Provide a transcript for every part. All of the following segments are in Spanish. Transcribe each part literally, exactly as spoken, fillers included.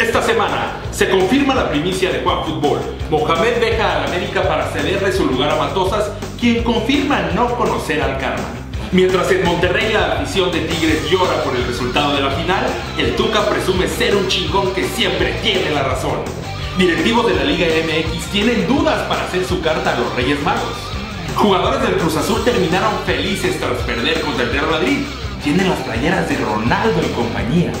Esta semana se confirma la primicia de Juan Fútbol. Mohamed deja al América para cederle su lugar a Matosas, quien confirma no conocer al Carvajal. Mientras en Monterrey la afición de Tigres llora por el resultado de la final, el Tuca presume ser un chingón que siempre tiene la razón. Directivos de la Liga M X tienen dudas para hacer su carta a los Reyes Magos. Jugadores del Cruz Azul terminaron felices tras perder contra el Real Madrid. Tienen las playeras de Ronaldo y compañía.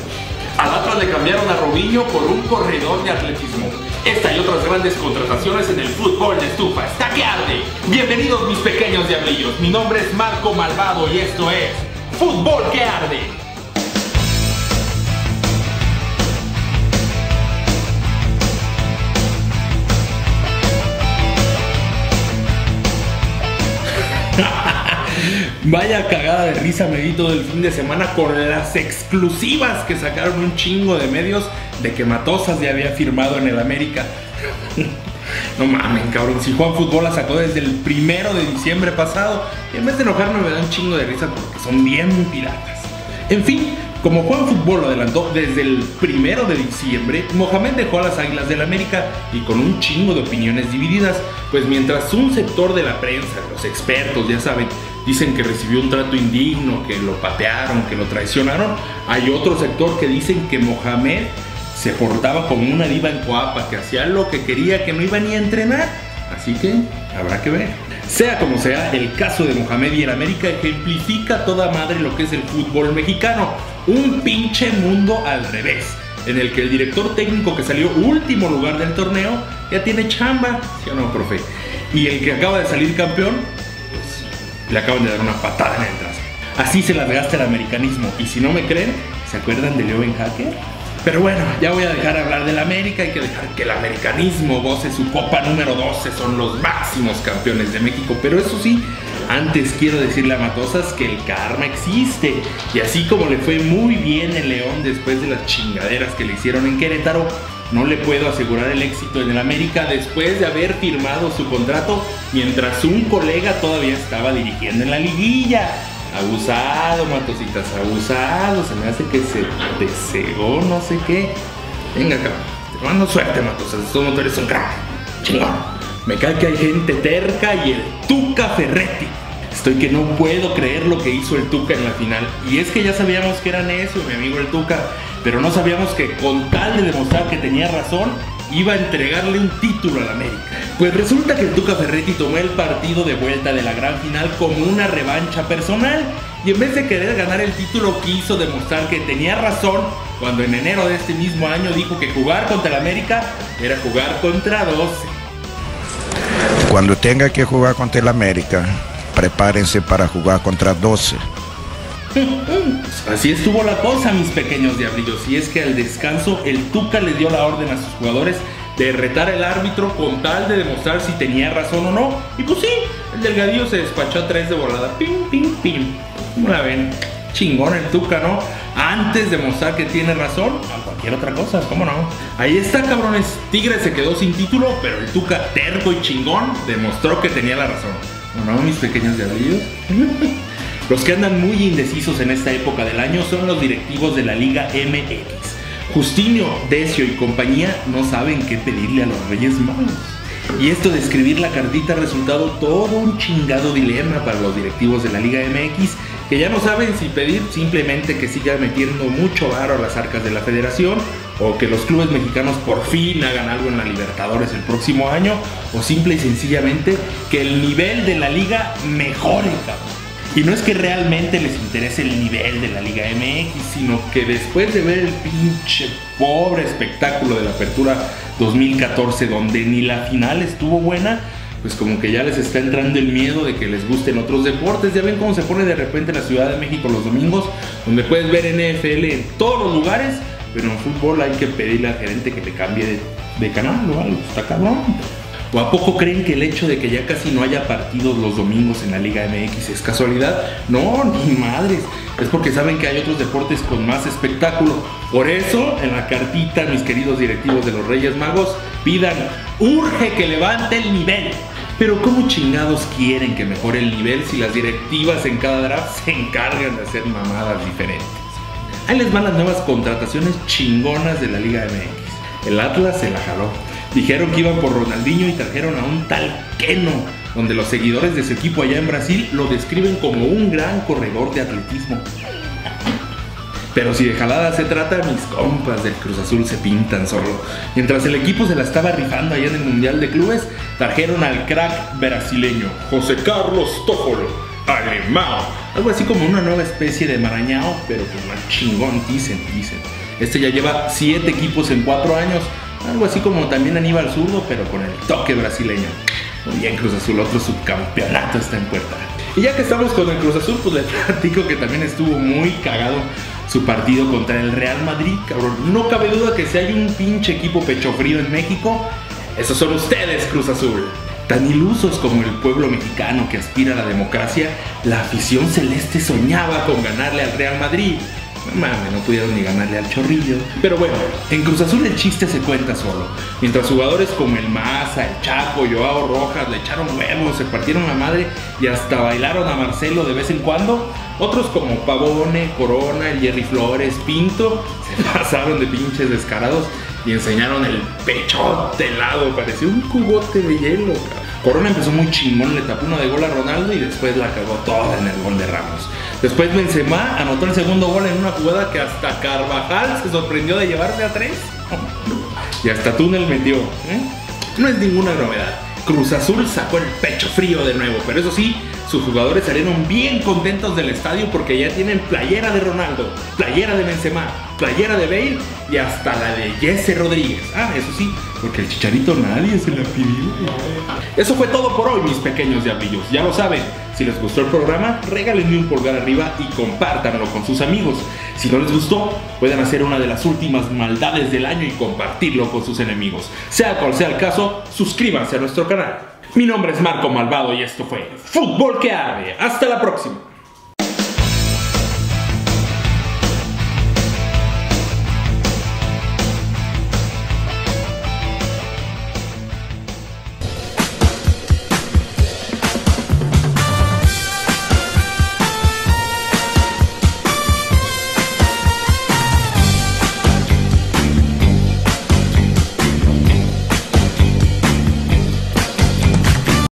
Al Atlas le cambiaron a Robinho por un corredor de atletismo. Esta y otras grandes contrataciones en el fútbol de estufa. ¡Está que arde! Bienvenidos mis pequeños diablillos. Mi nombre es Marco Malvado y esto es Fútbol que Arde. Vaya cagada de risa me di todo el fin de semana con las exclusivas que sacaron un chingo de medios de que Matosas ya había firmado en el América. No mames, cabrón, si Juan Fútbol la sacó desde el primero de diciembre pasado, y en vez de enojarme me da un chingo de risa porque son bien piratas. En fin, como Juan Fútbol lo adelantó desde el primero de diciembre, Mohamed dejó a las Águilas del América y con un chingo de opiniones divididas, pues mientras un sector de la prensa, los expertos, ya saben, dicen que recibió un trato indigno, que lo patearon, que lo traicionaron, hay otro sector que dicen que Mohamed se portaba como una diva en Coapa, que hacía lo que quería, que no iba ni a entrenar, así que habrá que ver. Sea como sea, el caso de Mohamed y el América ejemplifica a toda madre lo que es el fútbol mexicano, un pinche mundo al revés, en el que el director técnico que salió último lugar del torneo ya tiene chamba, ¿sí o no, profe? Y el que acaba de salir campeón, pues le acaban de dar una patada en el trazo. Así se las gasta el americanismo, y si no me creen, ¿se acuerdan de Leo Hacker? Pero bueno, ya voy a dejar hablar del América, hay que dejar que el americanismo goce su copa número doce, son los máximos campeones de México. Pero eso sí, antes quiero decirle a Matosas que el karma existe. Y así como le fue muy bien el León después de las chingaderas que le hicieron en Querétaro, no le puedo asegurar el éxito en el América después de haber firmado su contrato mientras un colega todavía estaba dirigiendo en la liguilla. Abusado, Matositas, abusado. Se me hace que se te cegó, no sé qué. Venga, cabrón, te mando suerte, Matosas. Estos motores son crack, chingón. Me cae que hay gente terca y el Tuca Ferretti. Estoy que no puedo creer lo que hizo el Tuca en la final. Y es que ya sabíamos que era necio, mi amigo el Tuca, pero no sabíamos que con tal de demostrar que tenía razón, iba a entregarle un título al América. Pues resulta que el Tuca Ferretti tomó el partido de vuelta de la gran final como una revancha personal, y en vez de querer ganar el título quiso demostrar que tenía razón cuando en enero de este mismo año dijo que jugar contra el América era jugar contra doce. Cuando tenga que jugar contra el América, prepárense para jugar contra doce. Así estuvo la cosa, mis pequeños diablillos, y es que al descanso el Tuca le dio la orden a sus jugadores de retar al árbitro con tal de demostrar si tenía razón o no, y pues sí, el delgadillo se despachó a tres de volada, pim, pim, pim. ¿Cómo la ven? Chingón el Tuca, ¿no? Antes de mostrar que tiene razón, a cualquier otra cosa, ¿cómo no? Ahí está, cabrones, Tigres se quedó sin título, pero el Tuca, terco y chingón, demostró que tenía la razón. ¿O no, mis pequeños diablillos? Los que andan muy indecisos en esta época del año son los directivos de la Liga M X. Justino, Decio y compañía no saben qué pedirle a los Reyes Magos. Y esto de escribir la cartita ha resultado todo un chingado dilema para los directivos de la Liga M X, que ya no saben si pedir simplemente que siga metiendo mucho varo a las arcas de la federación, o que los clubes mexicanos por fin hagan algo en la Libertadores el próximo año, o simple y sencillamente que el nivel de la liga mejore, cabrón. Y no es que realmente les interese el nivel de la Liga M X, sino que después de ver el pinche pobre espectáculo de la Apertura dos mil catorce, donde ni la final estuvo buena, pues como que ya les está entrando el miedo de que les gusten otros deportes. Ya ven cómo se pone de repente la Ciudad de México los domingos, donde puedes ver N F L en todos los lugares, pero en fútbol hay que pedirle al gerente que te cambie de, de canal o algo, está cabrón. ¿O a poco creen que el hecho de que ya casi no haya partidos los domingos en la Liga M X es casualidad? No, ni madres. Es porque saben que hay otros deportes con más espectáculo. Por eso, en la cartita, mis queridos directivos de los Reyes Magos, pidan, urge que levante el nivel. Pero ¿cómo chingados quieren que mejore el nivel si las directivas en cada draft se encargan de hacer mamadas diferentes? Ahí les van las nuevas contrataciones chingonas de la Liga M X. El Atlas se la jaló. Dijeron que iban por Ronaldinho y trajeron a un tal Keno, donde los seguidores de su equipo allá en Brasil lo describen como un gran corredor de atletismo. Pero si de jalada se trata, mis compas del Cruz Azul se pintan solo. Mientras el equipo se la estaba rifando allá en el Mundial de Clubes, trajeron al crack brasileño José Carlos Tófolo, alemán. Algo así como una nueva especie de marañao, pero con más chingón, dicen, dicen. Este ya lleva siete equipos en cuatro años. Algo así como también Aníbal Zurdo, pero con el toque brasileño. Muy bien, Cruz Azul, otro subcampeonato está en puerta. Y ya que estamos con el Cruz Azul, pues les platico que también estuvo muy cagado su partido contra el Real Madrid, cabrón. No cabe duda que si hay un pinche equipo pecho frío en México, esos son ustedes, Cruz Azul. Tan ilusos como el pueblo mexicano que aspira a la democracia, la afición celeste soñaba con ganarle al Real Madrid. No mames, no pudieron ni ganarle al Chorrillo. Pero bueno, en Cruz Azul el chiste se cuenta solo. Mientras jugadores como el Maza, el Chapo, Joao Rojas le echaron huevos, se partieron la madre y hasta bailaron a Marcelo de vez en cuando, otros como Pavone, Corona, el Jerry Flores, Pinto, se pasaron de pinches descarados y enseñaron el pechote helado, parecía un cubote de hielo, cabrón. Corona empezó muy chingón, le tapó uno de gol a Ronaldo y después la cagó toda en el gol de Ramos. Después Benzema anotó el segundo gol en una jugada que hasta Carvajal se sorprendió de llevarse a tres. Y hasta Túnel metió. ¿Eh? No es ninguna novedad. Cruz Azul sacó el pecho frío de nuevo, pero eso sí, sus jugadores salieron bien contentos del estadio porque ya tienen playera de Ronaldo, playera de Benzema, playera de Bale y hasta la de Jesse Rodríguez. Ah, eso sí, porque el Chicharito nadie se la pidió. Eso fue todo por hoy, mis pequeños diablillos. Ya lo saben, si les gustó el programa, regálenme un pulgar arriba y compártanlo con sus amigos. Si no les gustó, pueden hacer una de las últimas maldades del año y compartirlo con sus enemigos. Sea cual sea el caso, suscríbanse a nuestro canal. Mi nombre es Marco Malvado y esto fue Fútbol que Arde. Hasta la próxima.